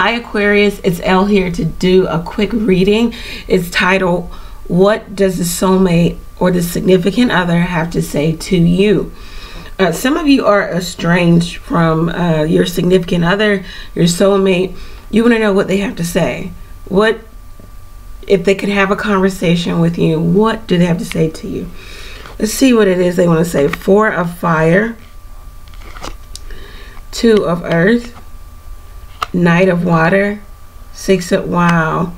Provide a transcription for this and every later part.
Hi Aquarius, it's Elle here to do a quick reading. It's titled, What Does the Soulmate or the Significant Other Have to Say to You? Some of you are estranged from your significant other, your soulmate. You want to know what they have to say. What if they could have a conversation with you? What do they have to say to you? Let's see what it is they want to say. Four of Fire, Two of Earth, Knight of Water, Six of... Wow.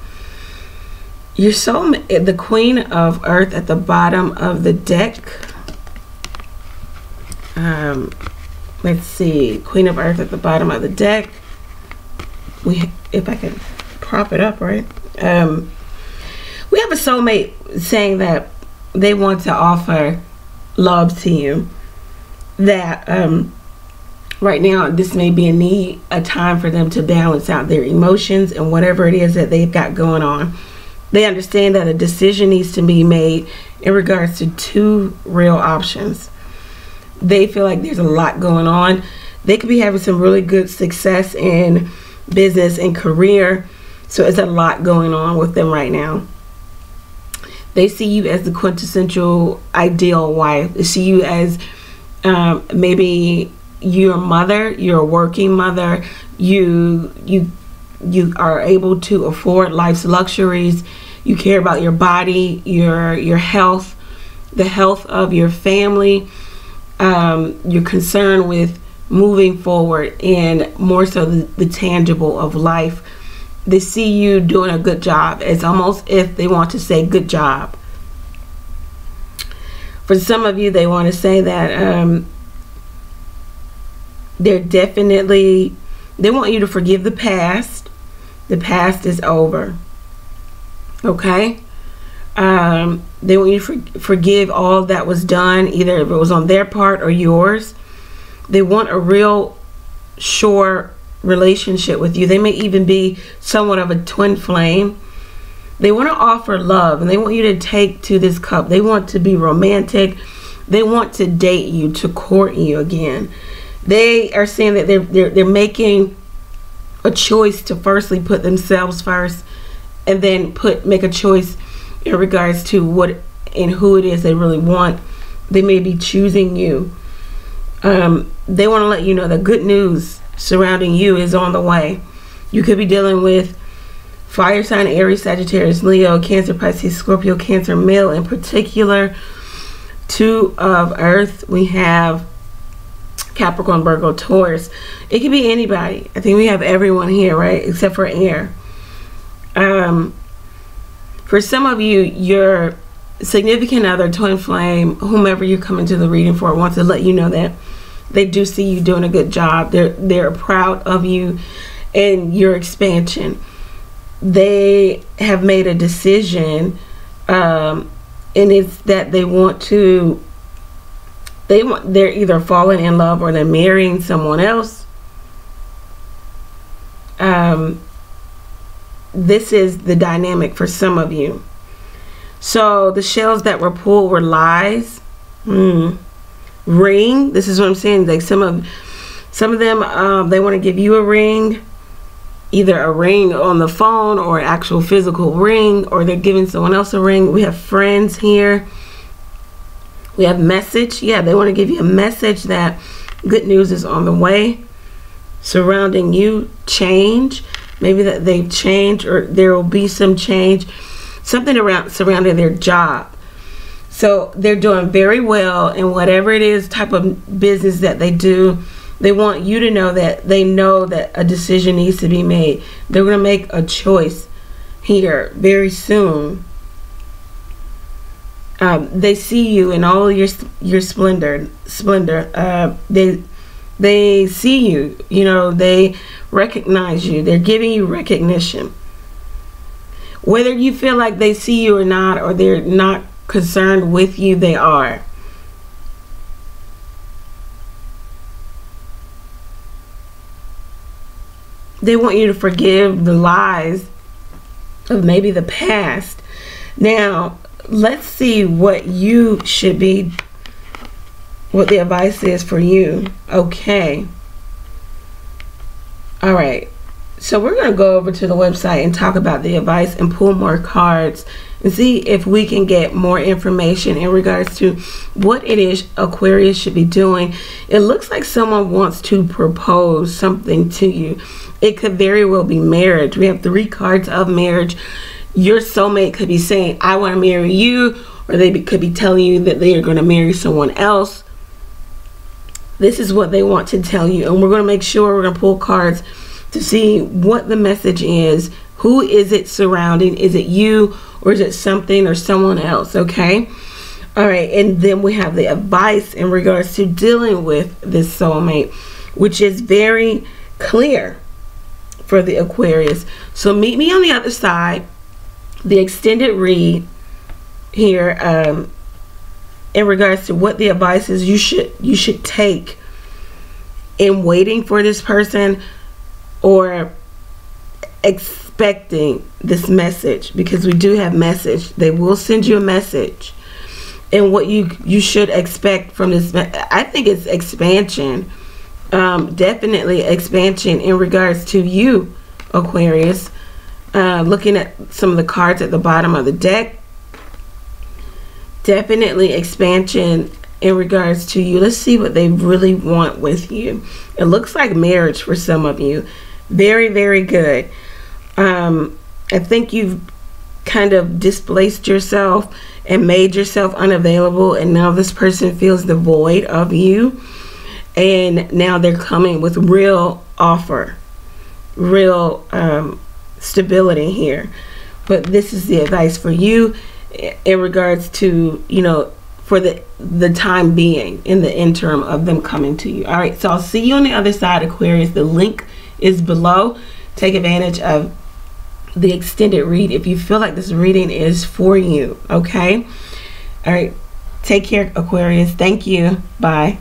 Your soulmate, the Queen of Earth at the bottom of the deck. Let's see. Queen of Earth at the bottom of the deck. If I can prop it up, right? We have a soulmate saying that they want to offer love to you. That, right now, this may be a need, a time for them to balance out their emotions and whatever it is that they've got going on. They understand that a decision needs to be made in regards to two real options. They feel like there's a lot going on. They could be having some really good success in business and career. So it's a lot going on with them right now. They see you as the quintessential ideal wife. They see you as maybe... You're a mother, you're a working mother, you are able to afford life's luxuries, you care about your body, your health, the health of your family, you're concerned with moving forward and more so the tangible of life. They see you doing a good job. It's almost if they want to say good job. For some of you, they want to say that they want you to forgive the past. The past is over. Okay? They want you to forgive all that was done, either if it was on their part or yours. They want a real, sure relationship with you. They may even be somewhat of a twin flame. They want to offer love, and they want you to take to this cup. They want to be romantic. They want to date you, to court you again. They are saying that they're making a choice to firstly put themselves first, and then make a choice in regards to what and who it is they really want. They may be choosing you. They want to let you know that good news surrounding you is on the way. You could be dealing with fire sign Aries, Sagittarius, Leo, Cancer, Pisces, Scorpio, Cancer, male in particular. Two of Earth, we have Capricorn, Virgo, Taurus. It could be anybody. I think we have everyone here, right? Except for air. For some of you, your significant other, twin flame, whomever you come into the reading for, wants to let you know that they do see you doing a good job. They're proud of you and your expansion. They have made a decision, and it's that they want to... They're either falling in love or they're marrying someone else. This is the dynamic for some of you. So the shells that were pulled were lies. Ring. This is what I'm saying. Like some of them, they want to give you a ring, either a ring on the phone or an actual physical ring, or they're giving someone else a ring. We have friends here. We have message. Yeah, they want to give you a message that good news is on the way. Surrounding you, change. Maybe that they've changed or there will be some change. Something around surrounding their job. So they're doing very well in whatever it is type of business that they do. They want you to know that they know that a decision needs to be made. They're going to make a choice here very soon. They see you in all your splendor. They see you. You know, they recognize you. They're giving you recognition. Whether you feel like they see you or not, or they're not concerned with you, they are. They want you to forgive the lies of maybe the past. Now, let's see what you should be, what the advice is for you. Okay. All right. So we're going to go over to the website and talk about the advice and pull more cards and see if we can get more information in regards to what it is Aquarius should be doing. It looks like someone wants to propose something to you. It could very well be marriage. We have 3 cards of marriage. Your soulmate could be saying, I want to marry you, or they could be telling you that they are going to marry someone else. This is what they want to tell you, and we're going to make sure we're going to pull cards to see what the message is. Who is it surrounding? Is it you, or is it something or someone else? Okay. All right. And then we have the advice in regards to dealing with this soulmate, which is very clear for the Aquarius. So meet me on the other side, the extended read here, in regards to what the advice is you should take in waiting for this person, or expecting this message, because we do have message. They will send you a message, and what you should expect from this. I think it's expansion, definitely expansion in regards to you, Aquarius. Looking at some of the cards at the bottom of the deck, definitely expansion in regards to you. Let's see what they really want with you. It looks like marriage for some of you. Very, very good. I think you've kind of displaced yourself and made yourself unavailable, and now this person feels the void of you, and now they're coming with real offer, real stability here. But this is the advice for you in regards to, you know, for the time being, in the interim of them coming to you. All right, so I'll see you on the other side, Aquarius. The link is below. Take advantage of the extended read if you feel like this reading is for you. Okay. All right, take care, Aquarius. Thank you. Bye.